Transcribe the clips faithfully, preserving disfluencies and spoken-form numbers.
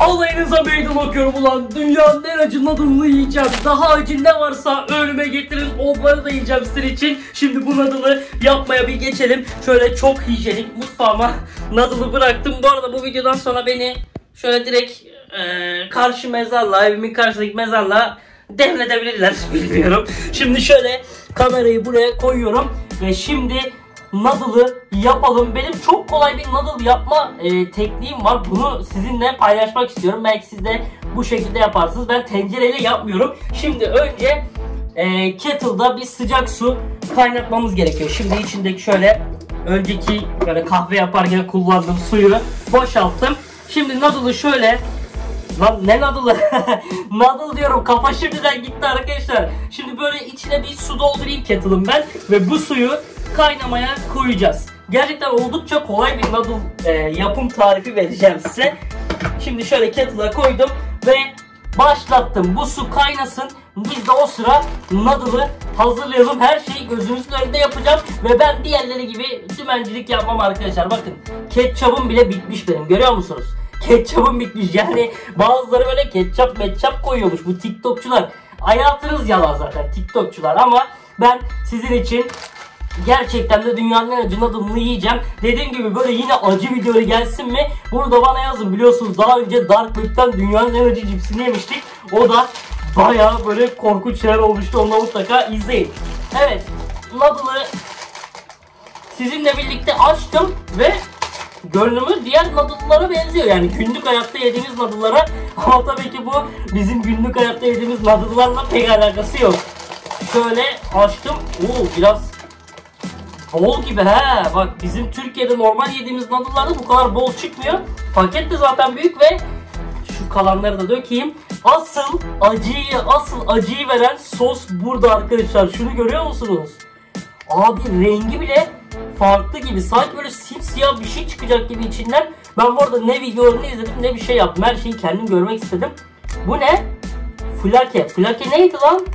Alayınıza meydan okuyorum ulan. Dünyanın en acılı adımını yiyeceğim. Daha acil ne varsa önüme getirin. Onları da yiyeceğim sizin için. Şimdi bu nadıl'ı yapmaya bir geçelim. Şöyle çok hijyenik mutfağıma nadıl'ı bıraktım. Bu arada bu videodan sonra beni şöyle direkt e, karşı mezarla, evimin karşısındaki mezarla devledebilirler. Bilmiyorum. Şimdi şöyle kamerayı buraya koyuyorum. Ve şimdi nadıl'ı yapalım. Benim çok kolay bir nadıl yapma e, tekniğim var. Bunu sizinle paylaşmak istiyorum. Belki siz de bu şekilde yaparsınız. Ben tencereyle yapmıyorum. Şimdi önce e, kettle'da bir sıcak su kaynatmamız gerekiyor. Şimdi içindeki şöyle önceki böyle kahve yaparken kullandığım suyu boşalttım. Şimdi nadıl'ı şöyle, lan ne nadıl'ı? Nadıl diyorum, kafa şimdiden gitti arkadaşlar. Şimdi böyle içine bir su doldurayım kettle'ım ben ve bu suyu kaynamaya koyacağız. Gerçekten oldukça kolay bir nadıl e, yapım tarifi vereceğim size. Şimdi şöyle kettle'a koydum ve başlattım. Bu su kaynasın. Biz de o sıra nadıl'ı hazırlayalım. Her şeyi gözümüzün önünde yapacağım. Ve ben diğerleri gibi dümencilik yapmam arkadaşlar. Bakın ketçapım bile bitmiş benim. Görüyor musunuz? Ketçapım bitmiş. Yani bazıları böyle ketçap metçap koyuyormuş. Bu TikTokçular. Hayatınız yalan zaten TikTokçular. Ama ben sizin için gerçekten de dünyanın en acı nadılını yiyeceğim. Dediğim gibi böyle yine acı videoları gelsin mi? Bunu da bana yazın. Biliyorsunuz daha önce Dark Web'ten dünyanın en acı cipsini yemiştik. O da bayağı böyle korkunç şeyler olmuştu. Onu mutlaka izleyin. Evet, nadılı sizinle birlikte açtım ve görünümü diğer nadıllara benziyor. Yani günlük hayatta yediğimiz nadıllara. Ama tabii ki bu bizim günlük hayatta yediğimiz nadıllarla pek alakası yok. Şöyle açtım. Oo, biraz bol gibi he. Bak bizim Türkiye'de normal yediğimiz nadıllarda bu kadar bol çıkmıyor. Paket de zaten büyük ve şu kalanları da dökeyim. Asıl acıyı, asıl acıyı veren sos burada arkadaşlar. Şunu görüyor musunuz? Abi rengi bile farklı gibi. Sanki böyle simsiyah bir şey çıkacak gibi içinden. Ben bu arada ne videolarını izledim ne bir şey yaptım. Her şeyi kendim görmek istedim. Bu ne? Flake. Flake neydi lan?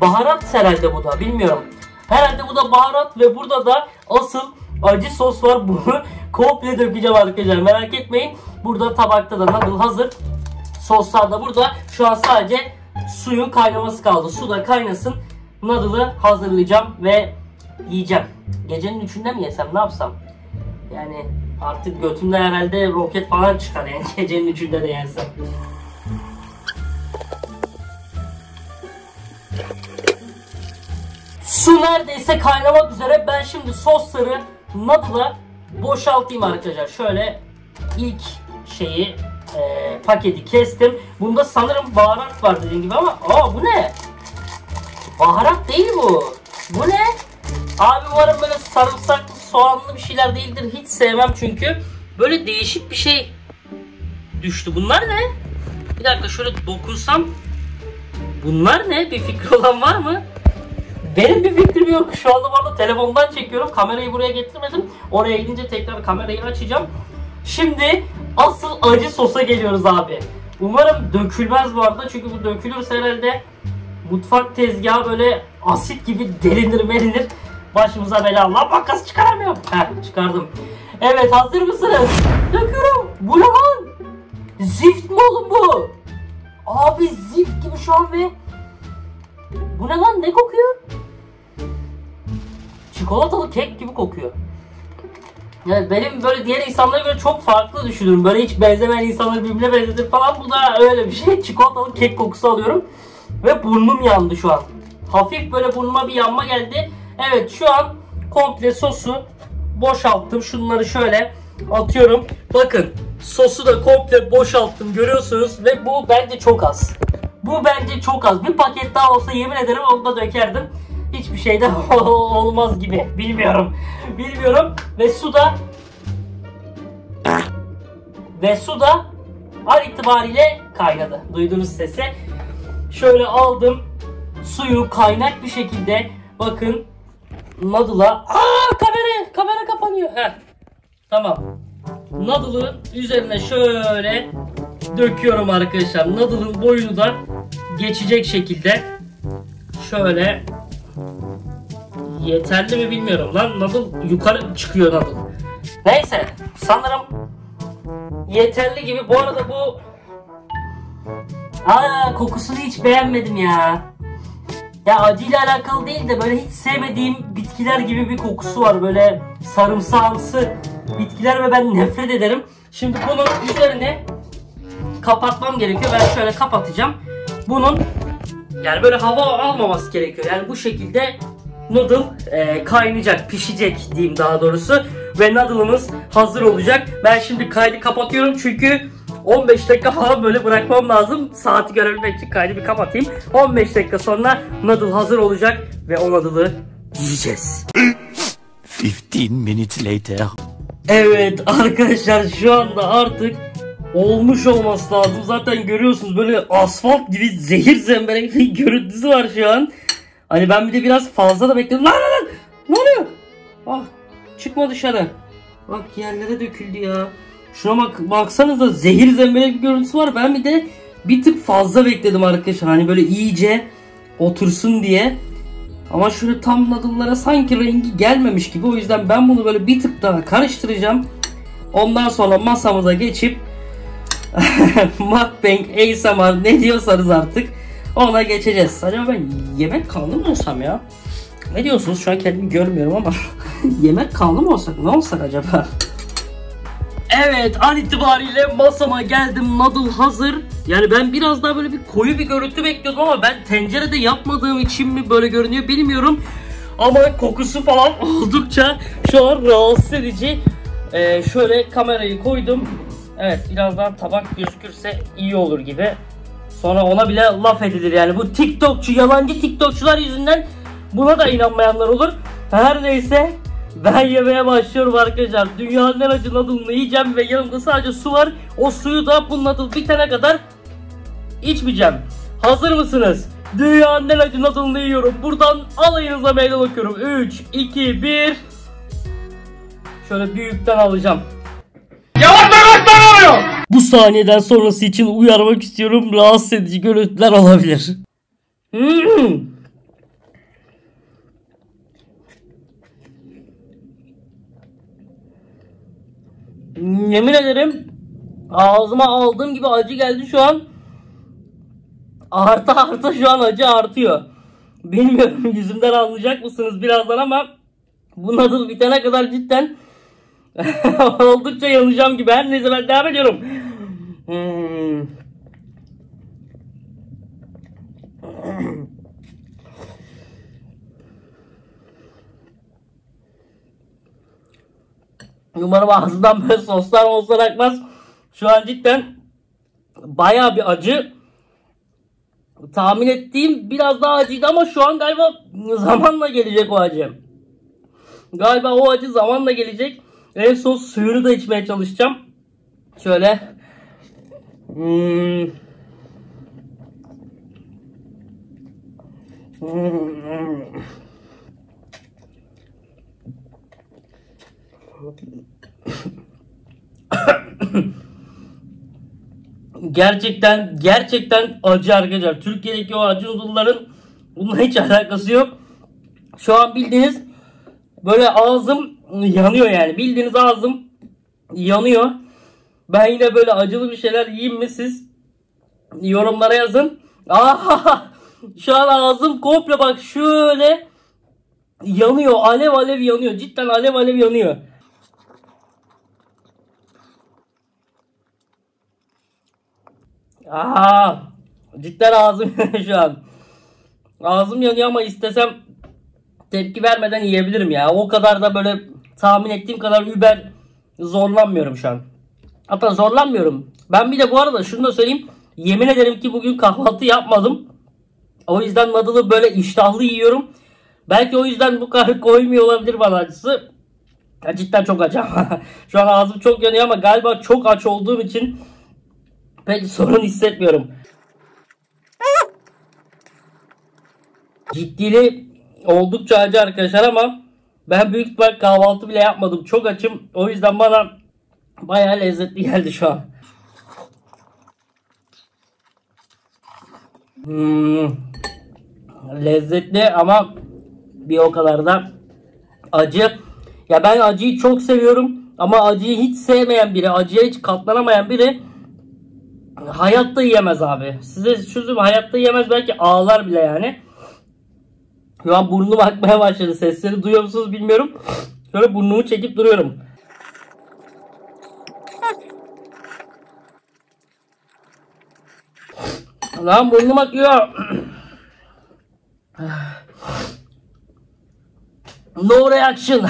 Baharat herhalde bu da. Bilmiyorum. Herhalde bu da baharat ve burada da asıl acı sos var. Bunu komple dökeceğim arkadaşlar. Merak etmeyin. Burada tabakta da nadıl hazır. Soslar da burada. Şu an sadece suyun kaynaması kaldı. Su da kaynasın. Nadılı hazırlayacağım ve yiyeceğim. Gecenin üçünde mi yesem, ne yapsam? Yani artık götümde herhalde roket falan çıkar yani gecenin üçünde de yersem. Su neredeyse kaynamak üzere. Ben şimdi sosları nadıla boşaltayım arkadaşlar. Şöyle ilk şeyi e, paketi kestim. Bunda sanırım baharat var dediğim gibi ama aa bu ne? Baharat değil bu. Bu ne? Abi umarım böyle sarımsaklı soğanlı bir şeyler değildir. Hiç sevmem çünkü. Böyle değişik bir şey düştü. Bunlar ne? Bir dakika şöyle dokunsam. Bunlar ne? Bir fikri olan var mı? Benim bir fikrim yok. Şu anda burada telefondan çekiyorum. Kamerayı buraya getirmedim. Oraya gidince tekrar kamerayı açacağım. Şimdi asıl acı sosa geliyoruz abi. Umarım dökülmez bu arada. Çünkü bu dökülürse herhalde mutfak tezgahı böyle asit gibi delinir melinir. Başımıza bela. Lan makas çıkaramıyorum. Heh, çıkardım. Evet, hazır mısınız? Döküyorum. Bu ne lan? Zift mi oğlum bu? Abi zift gibi şu an ve bu ne lan? Ne kokuyor? Çikolatalı kek gibi kokuyor. Yani benim böyle diğer insanlara göre çok farklı düşünüyorum. Böyle hiç benzemeyen insanları birbirine benzetir falan. Bu da öyle bir şey. Çikolatalı kek kokusu alıyorum. Ve burnum yandı şu an. Hafif böyle burnuma bir yanma geldi. Evet, şu an komple sosu boşalttım. Şunları şöyle atıyorum. Bakın sosu da komple boşalttım. Görüyorsunuz ve bu bence çok az. Bu bence çok az. Bir paket daha olsa yemin ederim onu da dökerdim. Hiçbir şeyde olmaz gibi. Bilmiyorum. Bilmiyorum. Ve su da Ve su da an itibariyle kaynadı. Duyduğunuz sesi. Şöyle aldım. Suyu kaynak bir şekilde. Bakın. Nadıl'a. Aaa kamera. Kamera kapanıyor. Heh. Tamam. Nadıl'ın üzerine şöyle döküyorum arkadaşlar. Nadıl'ın boyunu da geçecek şekilde. Şöyle. Yeterli mi bilmiyorum lan. Nadıl yukarı çıkıyor nadıl. Neyse sanırım yeterli gibi. Bu arada bu Aa, kokusunu hiç beğenmedim ya. Ya acıyla alakalı değil de böyle hiç sevmediğim bitkiler gibi bir kokusu var. Böyle sarımsağımsı bitkiler ve ben nefret ederim. Şimdi bunun üzerine kapatmam gerekiyor. Ben şöyle kapatacağım. Bunun yani böyle hava almaması gerekiyor. Yani bu şekilde noodle e, kaynayacak, pişecek diyeyim daha doğrusu. Ve noodle'ımız hazır olacak. Ben şimdi kaydı kapatıyorum çünkü on beş dakika falan böyle bırakmam lazım. Saati görebilmek için kaydı bir kapatayım. on beş dakika sonra noodle hazır olacak ve o noodle'ı yiyeceğiz. fifteen minutes later. Evet arkadaşlar, şu anda artık olmuş olması lazım. Zaten görüyorsunuz böyle asfalt gibi zehir zemberek bir görüntüsü var şu an. Hani ben bir de biraz fazla da bekledim. Lan lan lan! Ne oluyor? Ah, çıkma dışarı. Bak yerlere döküldü ya. Şuna bak, baksanıza zehir zemberek bir görüntüsü var. Ben bir de bir tık fazla bekledim arkadaşlar. Hani böyle iyice otursun diye. Ama şöyle tam noodle'lara sanki rengi gelmemiş gibi. O yüzden ben bunu böyle bir tık daha karıştıracağım. Ondan sonra masamıza geçip mukbang, A S M R ne diyorsanız artık ona geçeceğiz. Acaba ben yemek kanlı mı olsam ya? Ne diyorsunuz? Şu an kendimi görmüyorum ama yemek kanlı mı olsak? Ne olsak acaba? Evet, an itibariyle masama geldim. Noodle hazır. Yani ben biraz daha böyle bir koyu bir görüntü bekliyordum ama ben tencerede yapmadığım için mi böyle görünüyor bilmiyorum. Ama kokusu falan oldukça şu an rahatsız edici. Ee, şöyle kamerayı koydum. Evet, birazdan tabak gözükürse iyi olur gibi. Sonra ona bile laf edilir yani. Bu TikTokçu, yalancı TikTokçular yüzünden buna da inanmayanlar olur. Her neyse, ben yemeye başlıyorum arkadaşlar. Dünyanın en acı noodle'ını yiyeceğim ve yanımda sadece su var. O suyu da bu noodle bitene kadar içmeyeceğim. Hazır mısınız? Dünyanın en acı noodle'ını yiyorum. Buradan alayınıza meydan okuyorum. üç, iki, bir. Şöyle büyükten alacağım. Yavaş yavaş dağılıyor. Bu sahneden sonrası için uyarmak istiyorum. Rahatsız edici görüntüler olabilir. Hmm. Yemin ederim ağzıma aldığım gibi acı geldi şu an. Arta arta şu an acı artıyor. Bilmiyorum yüzümden anlayacak mısınız birazdan ama bu noodle bitene kadar cidden oldukça yanacağım gibi. Her neyse, ben devam ediyorum. Hmm. Umarım ağzından böyle soslar moslar akmaz. Şu an cidden bayağı bir acı. Tahmin ettiğim biraz daha acıydı ama şu an galiba zamanla gelecek o acı. Galiba o acı zamanla gelecek. En son suyunu da içmeye çalışacağım. Şöyle. Hmm. Hmm. Gerçekten gerçekten acı arkadaşlar. Türkiye'deki o acı noodle'ların bununla hiç alakası yok. Şu an bildiğiniz böyle ağzım yanıyor yani. Bildiğiniz ağzım yanıyor. Ben yine böyle acılı bir şeyler yiyeyim mi siz? Yorumlara yazın. Aa, şu an ağzım komple bak şöyle yanıyor. Alev alev yanıyor. Cidden alev alev yanıyor. Aa, cidden ağzım şu an. Ağzım yanıyor ama istesem tepki vermeden yiyebilirim ya. O kadar da böyle tahmin ettiğim kadar über zorlanmıyorum şu an. Hatta zorlanmıyorum. Ben bir de bu arada şunu da söyleyeyim. Yemin ederim ki bugün kahvaltı yapmadım. O yüzden noodle'ı böyle iştahlı yiyorum. Belki o yüzden bu kadar koymuyor olabilir bana acısı. Ya cidden çok acı. Şu an ağzım çok yanıyor ama galiba çok aç olduğum için pek sorun hissetmiyorum. Ciddili oldukça acı arkadaşlar ama ben büyük ihtimal kahvaltı bile yapmadım. Çok açım. O yüzden bana bayağı lezzetli geldi şu an. Hmm. Lezzetli ama bir o kadar da acı. Ya ben acıyı çok seviyorum ama acıyı hiç sevmeyen biri, acıya hiç katlanamayan biri hayatta yiyemez abi. Size çözüm, hayatta yiyemez, belki ağlar bile yani. Şu an burnum akmaya başladı. Sesleri duyuyor musunuz bilmiyorum. Şöyle burnumu çekip duruyorum. Lan burnum akıyor. No reaction.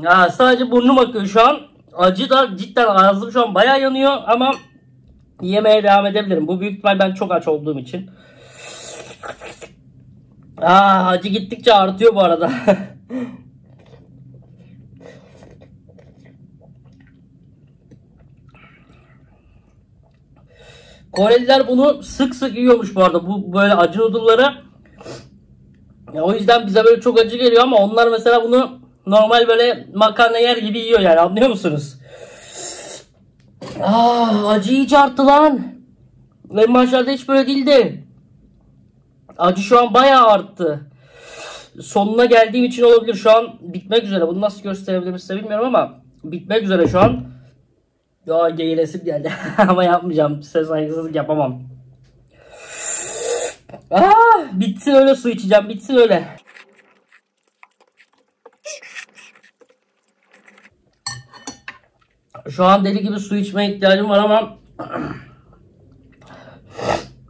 Ya sadece burnum akıyor şu an. Acı da cidden, ağzım şu an bayağı yanıyor ama yemeye devam edebilirim. Bu büyük ihtimal ben çok aç olduğum için. Aa, acı gittikçe artıyor bu arada. Koreliler bunu sık sık yiyormuş bu arada. Bu böyle acı noodle'ları. O yüzden bize böyle çok acı geliyor ama onlar mesela bunu normal böyle makarna yer gibi yiyor yani, anlıyor musunuz? Aa, acı iyice arttı lan. Benim başlarda hiç böyle değildi. Acı şu an bayağı arttı. Sonuna geldiğim için olabilir. Şu an bitmek üzere. Bunu nasıl gösterebilirim size bilmiyorum ama bitmek üzere şu an. Ya geyilesim geldi. Ama yapmayacağım. Size saygısızlık yapamam. Aa, bitsin öyle su içeceğim. Bitsin öyle. Şu an deli gibi su içmeye ihtiyacım var ama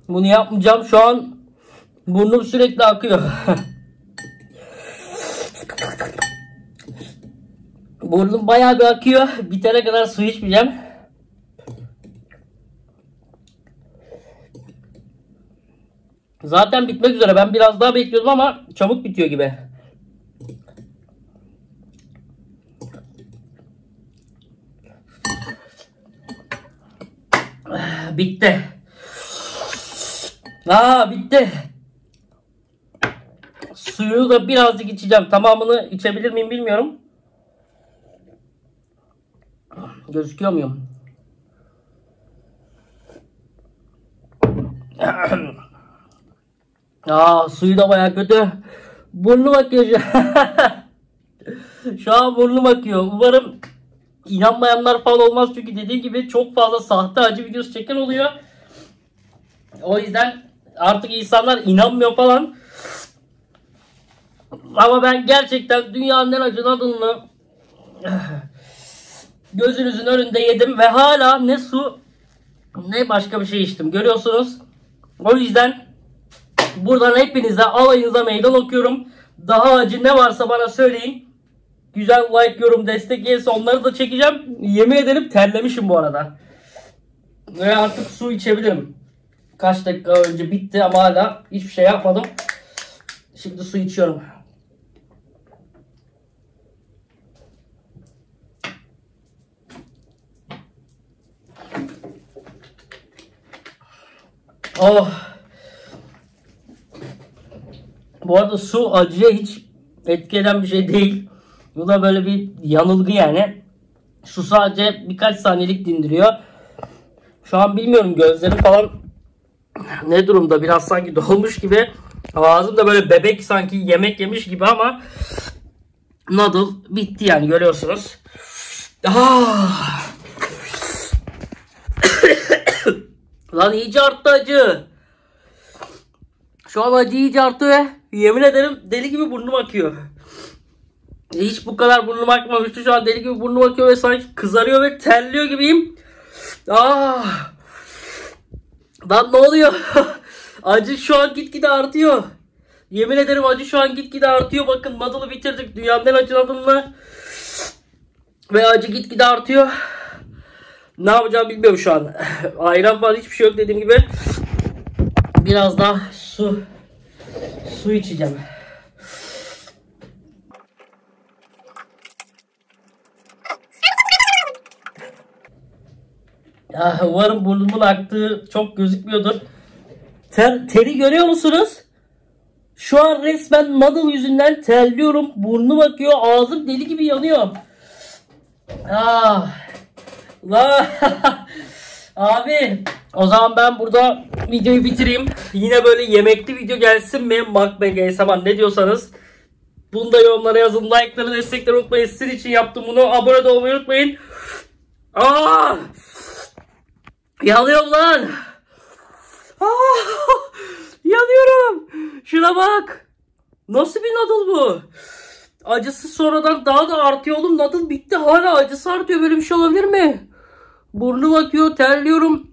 bunu yapmayacağım. Şu an burnum sürekli akıyor. Burnum bayağı bir akıyor. Bitene kadar su içmeyeceğim. Zaten bitmek üzere. Ben biraz daha bekliyordum ama çabuk bitiyor gibi. Bitti. Aa, bitti. Suyu da birazcık içeceğim. Tamamını içebilir miyim bilmiyorum. Gözüküyor muyum? Aa, suyu da bayağı kötü. Burnum akıyor şu an. Şu an burnum akıyor. Umarım inanmayanlar falan olmaz. Çünkü dediğim gibi çok fazla sahte acı videosu çeken oluyor. O yüzden artık insanlar inanmıyor falan. Ama ben gerçekten dünyanın en acı noodle'ını gözünüzün önünde yedim ve hala ne su ne başka bir şey içtim. Görüyorsunuz. O yüzden buradan hepinize, alayınıza meydan okuyorum. Daha acı ne varsa bana söyleyin. Güzel like, yorum, destek gelirse onları da çekeceğim. Yemin ederim terlemişim bu arada. Ve artık su içebilirim. Kaç dakika önce bitti ama hala hiçbir şey yapmadım. Şimdi su içiyorum. Oh. Bu arada su acıya hiç etki eden bir şey değil. Bu da böyle bir yanılgı yani. Su sadece birkaç saniyelik dindiriyor. Şu an bilmiyorum, gözlerim falan ne durumda, biraz sanki dolmuş gibi. Ağzım da böyle bebek, sanki yemek yemiş gibi ama noodle bitti yani, görüyorsunuz. Ah. Lan iyice arttı acı. Şu an acı iyice arttı ve yemin ederim deli gibi burnum akıyor. Hiç bu kadar burnum akmamıştı. Şu an deli gibi burnum akıyor ve sanki kızarıyor ve terliyor gibiyim. Ah. Lan ne oluyor? Acı şu an gitgide artıyor. Yemin ederim acı şu an gitgide artıyor. Bakın, noodle'ı bitirdik. Dünyanın en acı noodle'ını. Ve acı gitgide artıyor. Ne yapacağım bilmiyorum şu an. Ayran falan hiçbir şey yok dediğim gibi. Biraz daha su su içeceğim. Ah, umarım burnumun aktığı çok gözükmüyordur. Ter, teri görüyor musunuz? Şu an resmen noodle yüzünden terliyorum. Burnum akıyor. Ağzım deli gibi yanıyor. Ah. La. Abi, o zaman ben burada videoyu bitireyim. Yine böyle yemekli video gelsin mi? Mukbang A S M R ne diyorsanız. Bunu da yorumlara yazın. Like'ları, destekleri unutmayın. Sizin için yaptım bunu. Abone olmayı unutmayın. Aa! Yanıyorum lan. Ah, yanıyorum. Şuna bak. Nasıl bir noodle bu? Acısı sonradan daha da artıyor oğlum. Noodle bitti, hala acısı artıyor. Böyle bir şey olabilir mi? Burnum akıyor, terliyorum.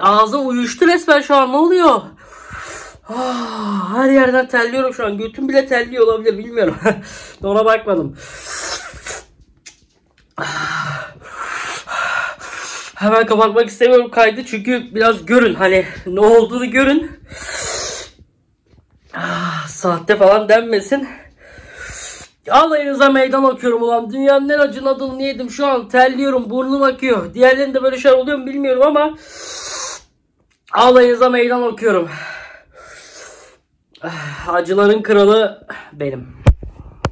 Ağzım uyuştu resmen şu an. Ne oluyor? Ah, her yerden terliyorum şu an. Götüm bile terliyor olabilir, bilmiyorum. Ona bakmadım. Hemen kapatmak istemiyorum kaydı çünkü biraz görün, hani ne olduğunu görün. Ah, sahte falan denmesin. Alayınıza meydan okuyorum ulan. Dünyanın en acı noodle'ını yedim. Şu an terliyorum, burnum akıyor. Diğerlerinde böyle şeyler oluyor mu bilmiyorum ama alayınıza meydan okuyorum. Acıların kralı benim.